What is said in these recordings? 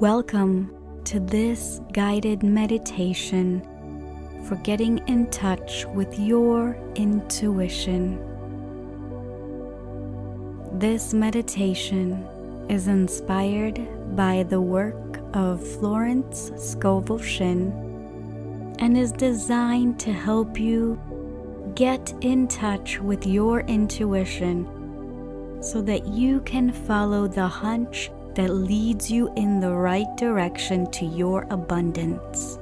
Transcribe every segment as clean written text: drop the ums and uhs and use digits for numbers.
Welcome to this guided meditation for getting in touch with your intuition. This meditation is inspired by the work of Florence Scovel Shinn and is designed to help you get in touch with your intuition so that you can follow the hunch that leads you in the right direction to your abundance.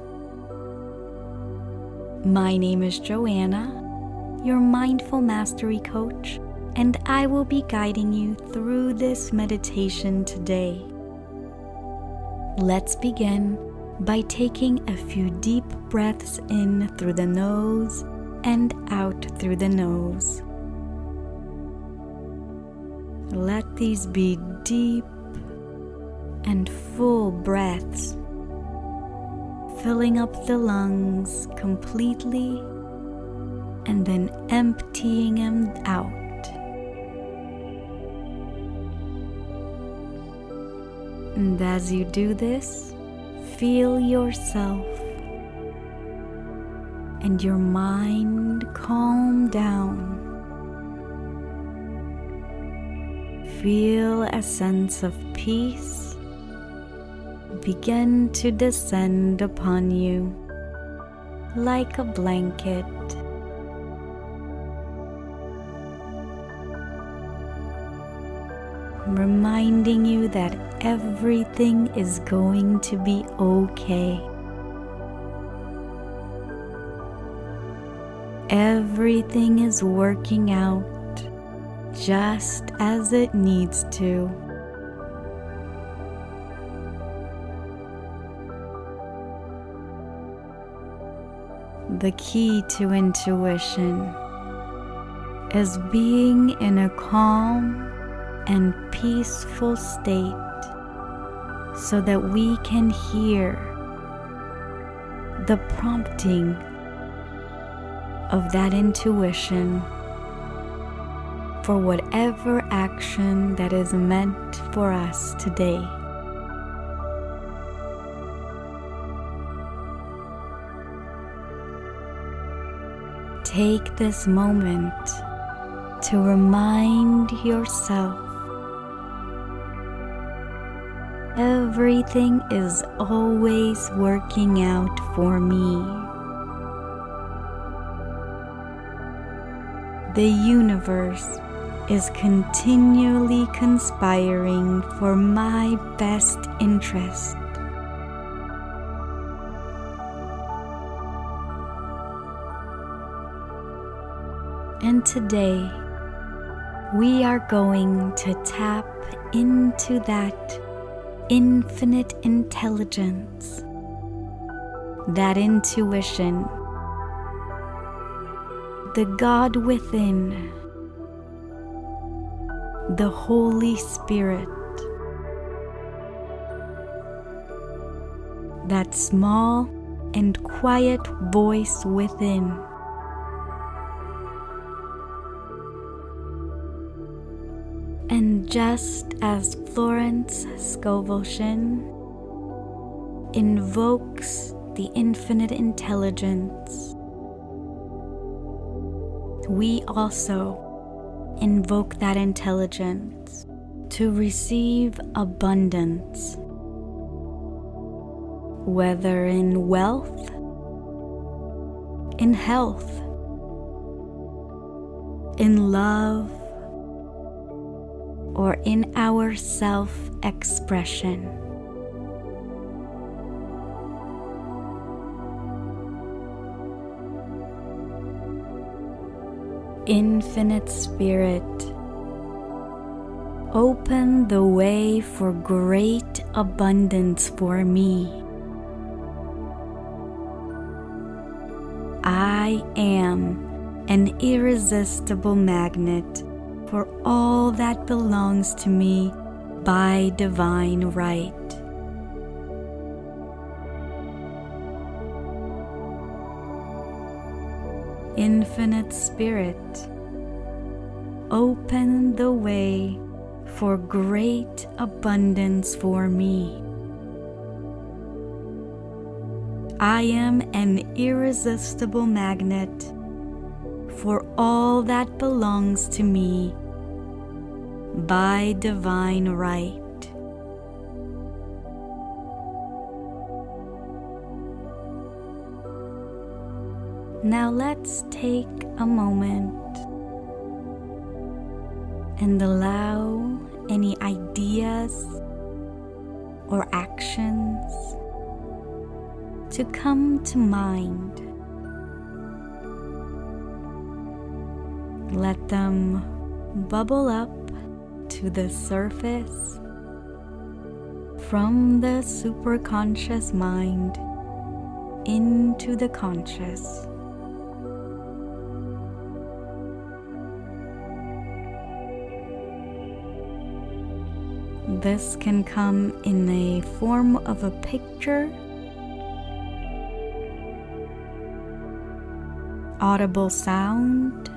My name is Joanna, your Mindful Mastery Coach, and I will be guiding you through this meditation today. Let's begin by taking a few deep breaths in through the nose and out through the nose. Let these be deep and full breaths, filling up the lungs completely and then emptying them out. And as you do this, feel yourself and your mind calm down. Feel a sense of peace begin to descend upon you like a blanket. Reminding you that everything is going to be okay. Everything is working out just as it needs to. The key to intuition is being in a calm and peaceful state so that we can hear the prompting of that intuition for whatever action that is meant for us today. Take this moment to remind yourself everything is always working out for me. The universe is continually conspiring for my best interest. And today, we are going to tap into that infinite intelligence, that intuition, the God within, the Holy Spirit, that small and quiet voice within. And just as Florence Scovel Shinn invokes the infinite intelligence, we also invoke that intelligence to receive abundance, whether in wealth, in health, in love, or in our self-expression. Infinite Spirit, open the way for great abundance for me. I am an irresistible magnet for all that belongs to me by divine right. Infinite Spirit, open the way for great abundance for me. I am an irresistible magnet for all that belongs to me by divine right. Now let's take a moment and allow any ideas or actions to come to mind. Let them bubble up to the surface from the superconscious mind into the conscious. This can come in the form of a picture, audible sound,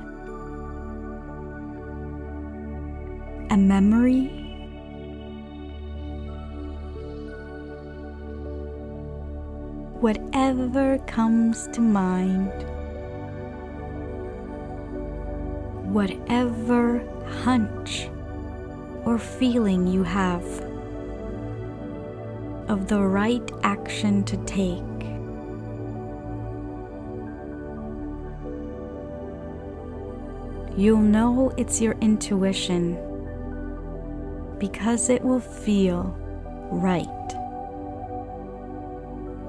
a memory, whatever comes to mind, whatever hunch or feeling you have of the right action to take. You'll know it's your intuition because it will feel right,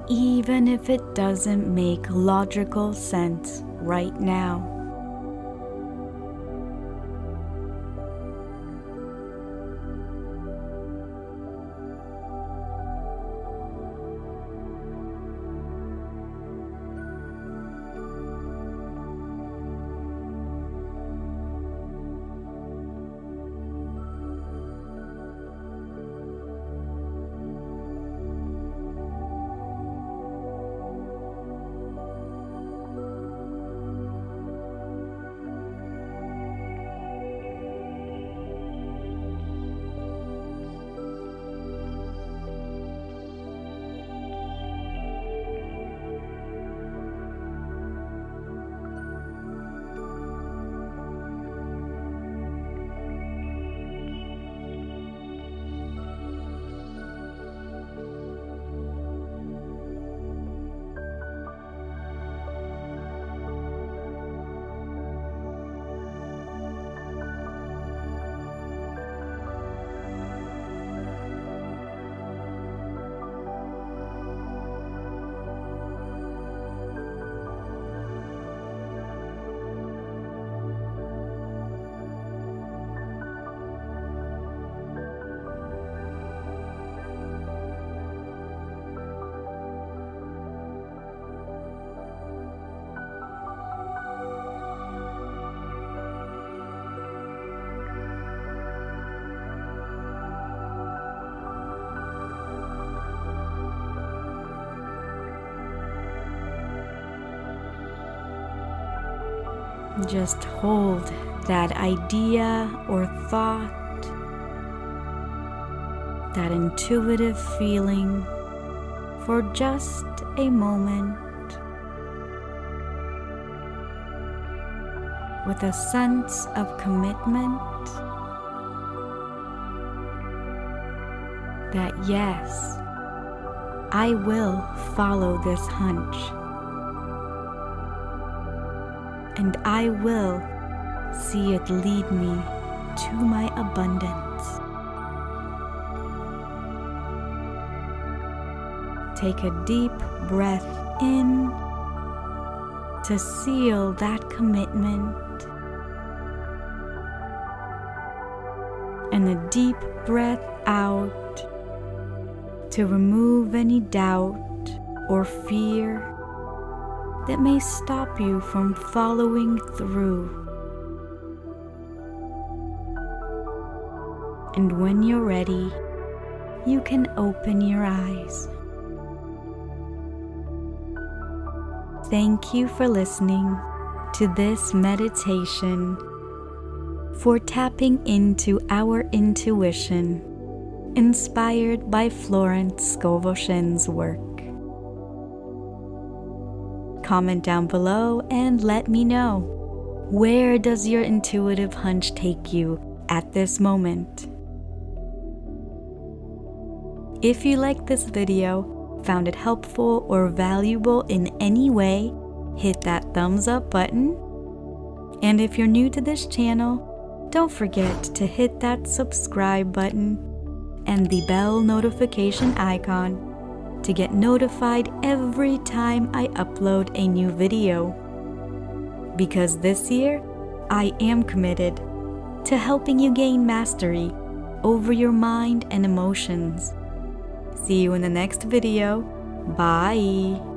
even if it doesn't make logical sense right now. Just hold that idea or thought, that intuitive feeling, for just a moment with a sense of commitment that yes, I will follow this hunch. And I will see it lead me to my abundance. Take a deep breath in to seal that commitment, and a deep breath out to remove any doubt or fear that may stop you from following through. And when you're ready, you can open your eyes. Thank you for listening to this meditation, for tapping into our intuition, inspired by Florence Scovel Shinn's work. comment down below and let me know. Where does your intuitive hunch take you at this moment? If you liked this video, found it helpful or valuable in any way, hit that thumbs up button. And if you're new to this channel, don't forget to hit that subscribe button and the bell notification icon to get notified every time I upload a new video. Because this year, I am committed to helping you gain mastery over your mind and emotions. See you in the next video. Bye!